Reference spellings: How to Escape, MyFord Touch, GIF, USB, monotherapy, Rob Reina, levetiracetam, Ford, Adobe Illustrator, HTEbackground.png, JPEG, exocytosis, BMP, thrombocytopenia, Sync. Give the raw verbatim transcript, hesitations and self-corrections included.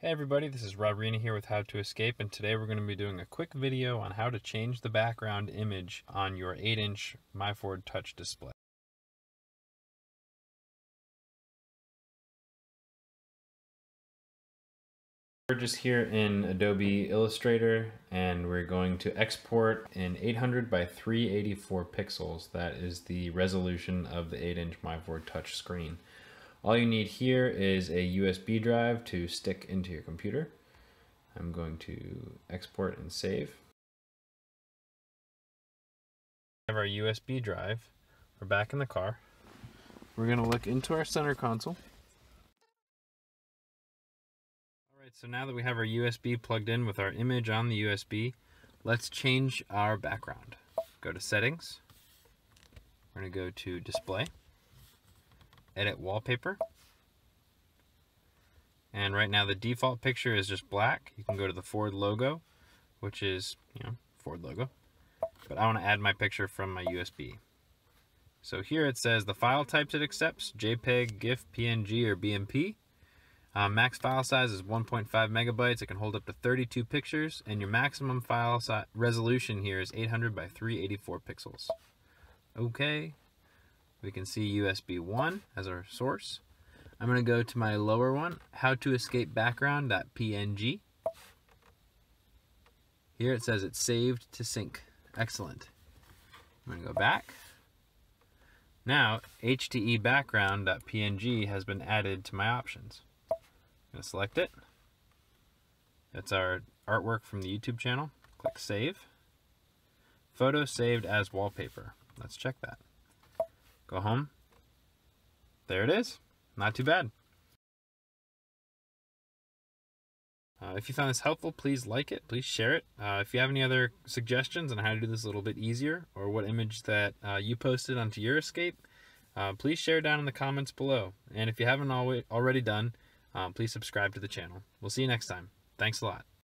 Hey everybody, this is Rob Reina here with How to Escape, and today we're going to be doing a quick video on how to change the background image on your eight inch MyFord Touch display. We're just here in Adobe Illustrator, and we're going to export in eight hundred by three eighty-four pixels. That is the resolution of the eight inch MyFord Touch screen. All you need here is a U S B drive to stick into your computer. I'm going to export and save. We have our U S B drive. We're back in the car. We're going to look into our center console. Alright, so now that we have our U S B plugged in with our image on the U S B, let's change our background. Go to Settings. We're going to go to Display. Edit wallpaper, and right now the default picture is just black. You can go to the Ford logo, which is, you know, Ford logo, but I want to add my picture from my U S B. So here it says the file types it accepts: JPEG, GIF, P N G, or B M P. Uh, max file size is one point five megabytes. It can hold up to thirty-two pictures, and your maximum file si resolution here is eight hundred by three eighty-four pixels. Okay. We can see U S B one as our source. I'm going to go to my lower one, How to Escape background dot P N G. Here it says it's saved to Sync. Excellent. I'm going to go back. Now, H T E background dot P N G has been added to my options. I'm going to select it. That's our artwork from the YouTube channel. Click Save. Photo saved as wallpaper. Let's check that. Go home. There it is. Not too bad. Uh, if you found this helpful, please like it. Please share it. Uh, if you have any other suggestions on how to do this a little bit easier, or what image that uh, you posted onto your escape, uh, please share down in the comments below. And if you haven't already done, um, please subscribe to the channel. We'll see you next time. Thanks a lot.